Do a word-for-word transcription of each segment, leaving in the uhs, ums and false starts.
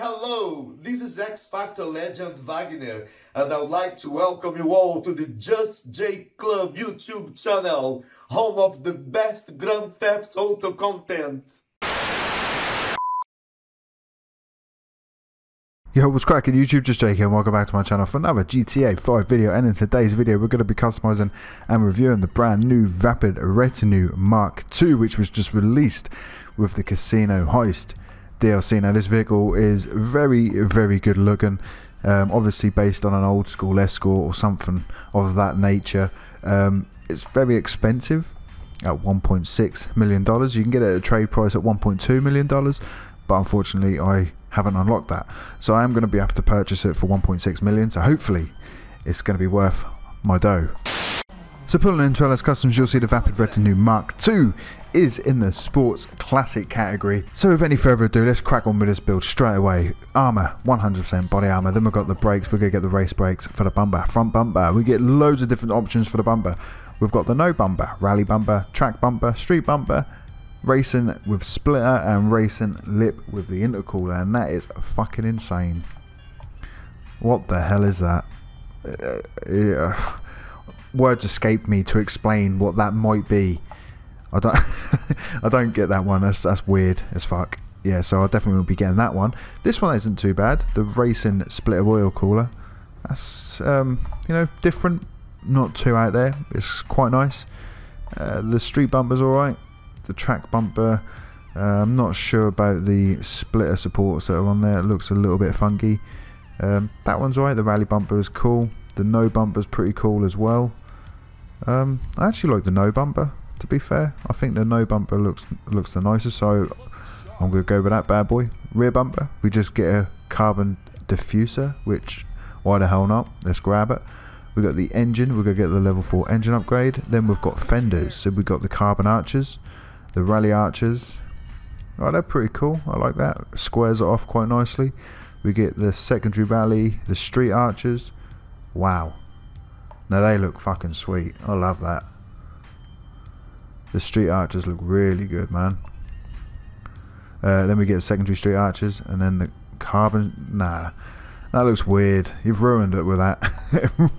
Hello, this is X-Factor legend Wagner, and I'd like to welcome you all to the Just Jake Club YouTube channel, home of the best Grand Theft Auto content. Yo, what's cracking YouTube, Just Jake here, and welcome back to my channel for another G T A five video. And in today's video we're going to be customizing and reviewing the brand new Vapid Retinue Mark two, which was just released with the Casino Heist D L C. Now this vehicle is very very good looking, um, obviously based on an old school Escort or something of that nature. Um, it's very expensive at one point six million dollars. You can get it at a trade price at one point two million dollars, but unfortunately I haven't unlocked that, so I am going to be have to purchase it for one point six million, so hopefully it's going to be worth my dough. So pulling into L S Customs, you'll see the Vapid Retinue Mark two is in the sports classic category. So with any further ado, let's crack on with this build straight away. Armour, one hundred percent body armour. Then we've got the brakes. We're going to get the race brakes for the bumper, front bumper. We get loads of different options for the bumper. We've got the no bumper, rally bumper, track bumper, street bumper, racing with splitter, and racing lip with the intercooler. And that is fucking insane. What the hell is that? Uh, yeah. Words escaped me to explain what that might be. I don't I don't get that one. That's, that's weird as fuck. Yeah, so I definitely will be getting that one. This one isn't too bad. The racing splitter oil cooler. That's um, you know, different. Not too out there. It's quite nice. Uh, the street bumper's alright. The track bumper. Uh, I'm not sure about the splitter supports that are on there. It looks a little bit funky. Um, that one's alright. The rally bumper is cool. The no bumper's pretty cool as well. Um, I actually like the no bumper, to be fair. I think the no bumper looks looks the nicest, so I'm gonna go with that bad boy. Rear bumper, we just get a carbon diffuser, which why the hell not? Let's grab it. We've got the engine, we're gonna get the level four engine upgrade. Then we've got fenders, so we've got the carbon arches, the rally arches. Right, they're pretty cool. I like that. Squares it off quite nicely. We get the secondary rally, the street arches. Wow, now they look fucking sweet. I love that. The street archers look really good, man. Uh, then we get secondary street archers, and then the carbon. Nah, that looks weird. You've ruined it with that.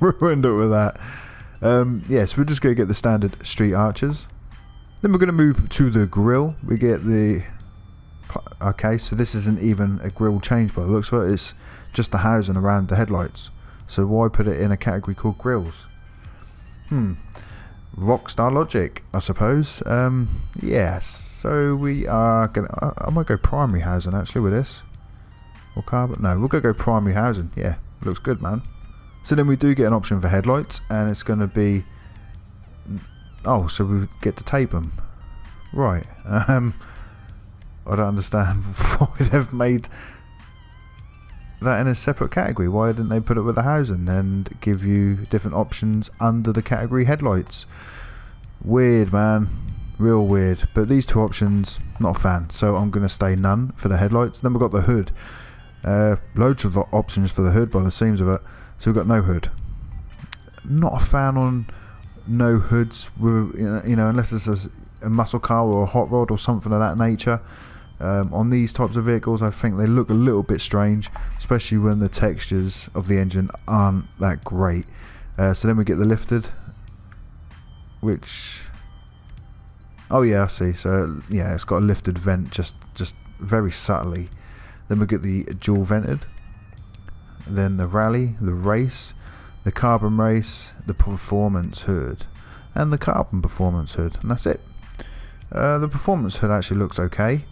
Ruined it with that. Um, yes, yeah, so we're just gonna get the standard street archers. Then we're gonna move to the grill. We get the. Okay, so this isn't even a grill change by the looks of it. It's just the housing around the headlights. So why put it in a category called grills? Hmm. Rockstar logic, I suppose. Um, yeah, so we are going to... I might go primary housing, actually, with this. Or carbon... No, we're going to go primary housing. Yeah, looks good, man. So then we do get an option for headlights, and it's going to be... Oh, so we get to tape them. Right. Um, I don't understand why they've made... that in a separate category. Why didn't they put it with the housing and give you different options under the category headlights? Weird, man, real weird. But these two options, not a fan, so I'm gonna stay none for the headlights. Then we've got the hood, uh, loads of options for the hood by the seams of it. So we've got no hood. Not a fan on no hoods, you know, unless it's a, a muscle car or a hot rod or something of that nature. Um, on these types of vehicles, I think they look a little bit strange, especially when the textures of the engine aren't that great. Uh, so then we get the lifted, which, oh yeah, I see. So yeah, it's got a lifted vent, just just very subtly. Then we get the dual vented, then the rally, the race, the carbon race, the performance hood, and the carbon performance hood, and that's it. Uh, the performance hood actually looks okay.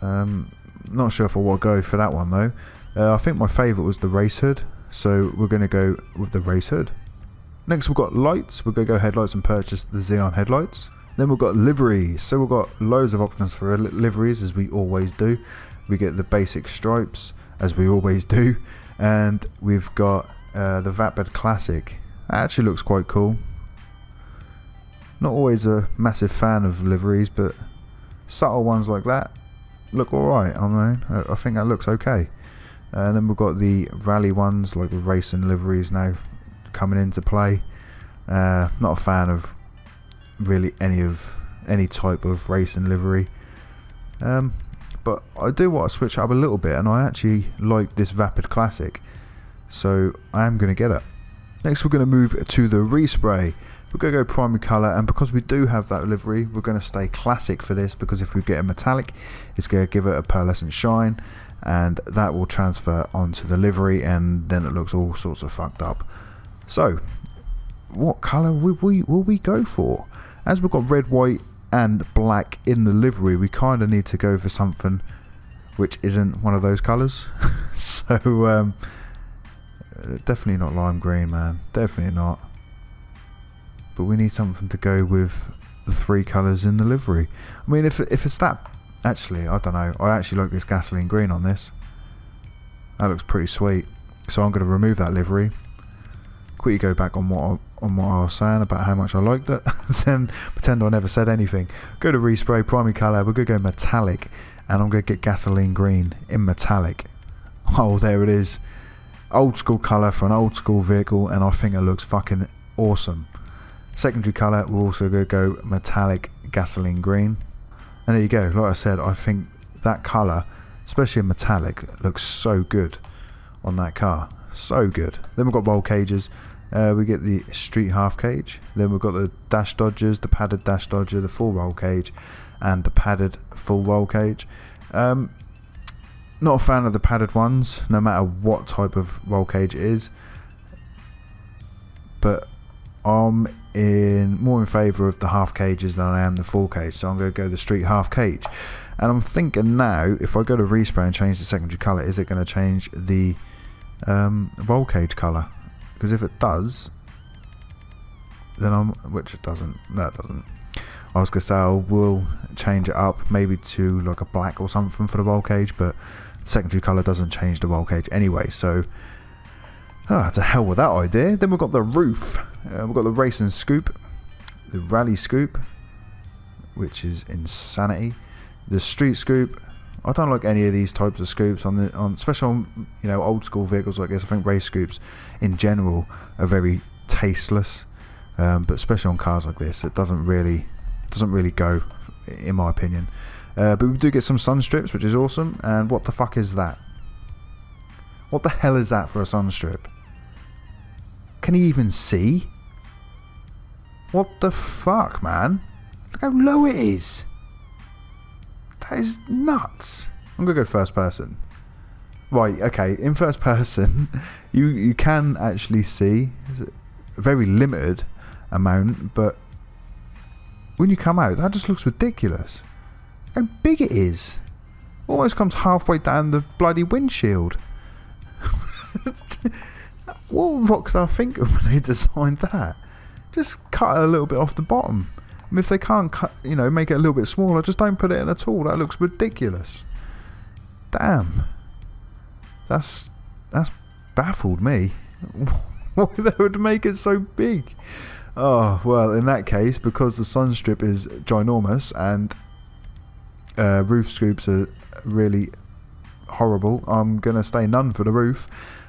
Um, not sure if I will go for that one though. Uh, I think my favourite was the race hood, so we're going to go with the race hood. Next we've got lights. We're going to go headlights and purchase the Xeon headlights. Then we've got liveries, so we've got loads of options for liveries as we always do. We get the basic stripes as we always do, and we've got uh, the Vapid Classic. That actually looks quite cool. Not always a massive fan of liveries, but subtle ones like that look alright. I mean, I think that looks okay. And then we've got the rally ones, like the racing liveries now coming into play. Uh, not a fan of really any of any type of racing livery, um, but I do want to switch up a little bit, and I actually like this Vapid Classic, so I am going to get it. Next we're going to move to the respray. We're going to go primary colour, and because we do have that livery, we're going to stay classic for this, because if we get a metallic, it's going to give it a pearlescent shine, and that will transfer onto the livery, and then it looks all sorts of fucked up. So what colour will we, will we go for? As we've got red, white and black in the livery, we kind of need to go for something which isn't one of those colours. So um, definitely not lime green, man, definitely not. But we need something to go with the three colours in the livery. I mean, if, if it's that, actually, I don't know, I actually like this gasoline green on this, that looks pretty sweet, so I'm going to remove that livery, quickly go back on what I, on what I was saying about how much I liked it, then pretend I never said anything. Go to respray, primary colour, we're going to go metallic, and I'm going to get gasoline green in metallic. Oh, there it is. Old school colour for an old school vehicle, and I think it looks fucking awesome. Secondary colour, we're also going to go metallic gasoline green. And there you go, like I said, I think that colour, especially in metallic, looks so good on that car. So good. Then we've got roll cages. Uh, we get the street half cage. Then we've got the dash dodgers, the padded dash dodger, the full roll cage, and the padded full roll cage. Um, Not a fan of the padded ones, no matter what type of roll cage it is, but I'm in more in favour of the half cages than I am the full cage, so I'm going to go the street half cage. And I'm thinking now, if I go to respray and change the secondary colour, is it going to change the um, roll cage colour? Because if it does, then I'm, which it doesn't, no it doesn't. I was going to say I will change it up maybe to like a black or something for the roll cage, but secondary colour doesn't change the roll cage anyway, so ah, to hell with that idea. Then we've got the roof, uh, we've got the racing scoop, the rally scoop, which is insanity, the street scoop. I don't like any of these types of scoops on the on especially on, you know, old school vehicles like this. I think race scoops in general are very tasteless, um, but especially on cars like this, it doesn't really doesn't really go, in my opinion. Uh, but we do get some sun strips, which is awesome. And what the fuck is that? What the hell is that for a sun strip? Can he even see? What the fuck, man? Look how low it is. That is nuts. I'm gonna go first person. Right, okay, in first person, you, you can actually see a very limited amount, but when you come out, that just looks ridiculous. How big it is. Almost comes halfway down the bloody windshield. What Rockstar thinking when they designed that? Just cut it a little bit off the bottom. I mean, if they can't cut, you know, make it a little bit smaller, just don't put it in at all. That looks ridiculous. Damn. That's that's baffled me. Why they would make it so big? Oh, well, in that case, because the sun strip is ginormous and uh, roof scoops are really horrible, I'm going to stay none for the roof.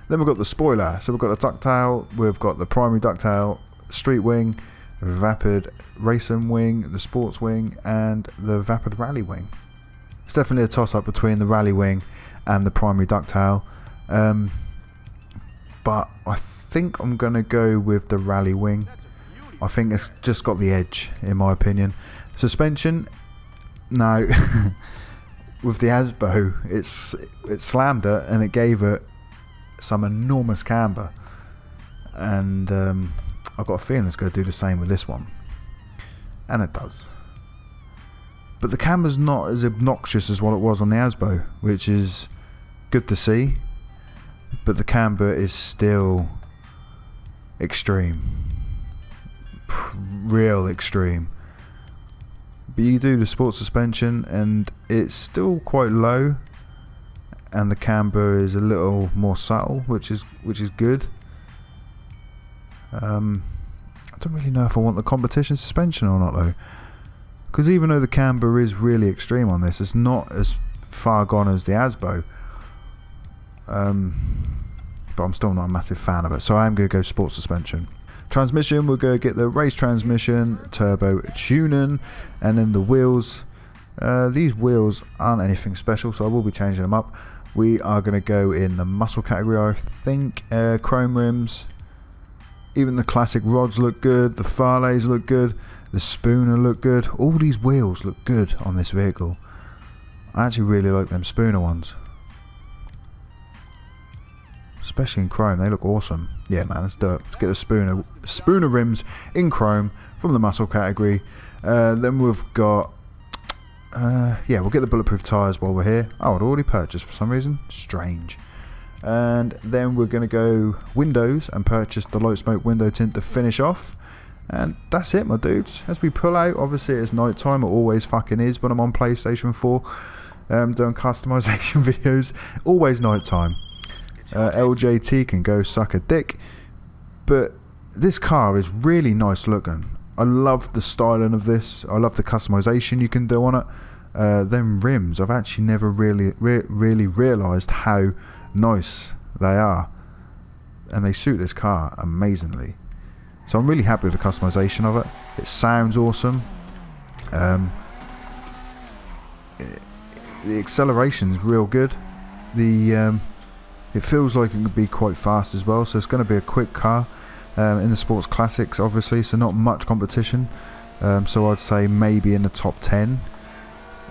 Then we've got the spoiler. So we've got the ducktail, we've got the primary ducktail, street wing, vapid racing wing, the sports wing, and the vapid rally wing. It's definitely a toss-up between the rally wing and the primary ducktail, um, but I think I'm going to go with the rally wing. I think it's just got the edge, in my opinion. Suspension, no. With the ASBO, it's it slammed it and it gave it some enormous camber, and um, I've got a feeling it's going to do the same with this one, and it does. But the camber's not as obnoxious as what it was on the ASBO, which is good to see, but the camber is still extreme. Real extreme. But you do the sports suspension and it's still quite low, and the camber is a little more subtle, which is which is good. um, I don't really know if I want the competition suspension or not though, because even though the camber is really extreme on this, it's not as far gone as the ASBO, um, but I'm still not a massive fan of it, so I am going to go sports suspension. Transmission, we're going to get the race transmission, turbo tuning, and then the wheels. Uh, these wheels aren't anything special, so I will be changing them up. We are going to go in the muscle category, I think. Uh, chrome rims, even the classic rods look good, the Farleys look good, the Spooner look good. All these wheels look good on this vehicle. I actually really like them Spooner ones, especially in chrome. They look awesome. Yeah man, let's do it. Let's get the Spooner, Spooner rims in chrome from the muscle category. Uh, then we've got Uh, yeah, we'll get the bulletproof tyres while we're here. Oh, I'd already purchased for some reason. Strange. And then we're going to go windows and purchase the light smoke window tint to finish off. And that's it, my dudes. As we pull out, obviously it's night time. It always fucking is when I'm on PlayStation four um, doing customisation videos. Always night time. Uh, L J T can go suck a dick. But this car is really nice looking. I love the styling of this. I love the customization you can do on it. Uh, them rims, I've actually never really, re really realised how nice they are, and they suit this car amazingly. So I'm really happy with the customization of it. It sounds awesome. Um, it, the acceleration's real good. The um, it feels like it could be quite fast as well. So it's going to be a quick car. Um, in the sports classics, obviously, so not much competition. Um, so I'd say maybe in the top ten.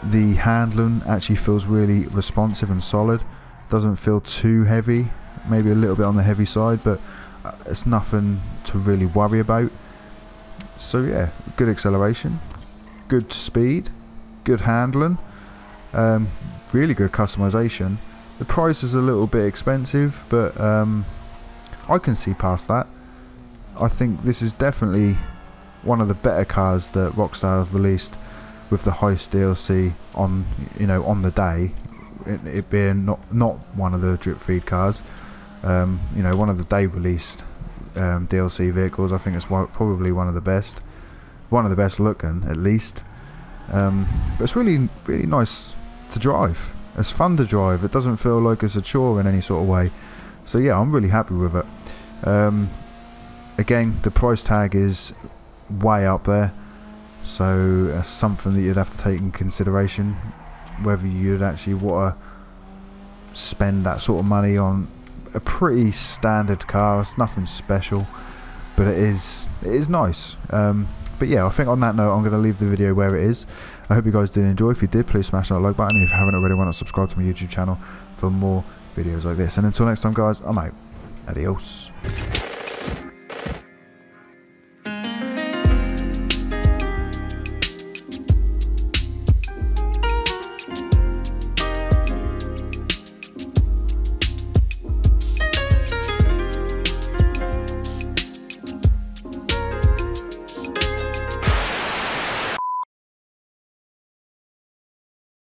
The handling actually feels really responsive and solid. Doesn't feel too heavy. Maybe a little bit on the heavy side, but it's nothing to really worry about. So yeah, good acceleration, good speed, good handling, um, really good customization. The price is a little bit expensive, but um, I can see past that. I think this is definitely one of the better cars that Rockstar have released with the Heist D L C on, you know, on the day. It, it being not not one of the drip feed cars, um, you know, one of the day released um, D L C vehicles. I think it's one, probably one of the best, one of the best looking at least. Um, but it's really really nice to drive. It's fun to drive. It doesn't feel like it's a chore in any sort of way. So yeah, I'm really happy with it. Um, Again, the price tag is way up there, so that's something that you'd have to take in consideration, whether you'd actually want to spend that sort of money on a pretty standard car. It's nothing special, but it is it is nice. Um, but yeah, I think on that note, I'm going to leave the video where it is. I hope you guys did enjoy. If you did, please smash that like button. And if you haven't already, why not subscribe to my YouTube channel for more videos like this. And until next time, guys, I'm out. Adios.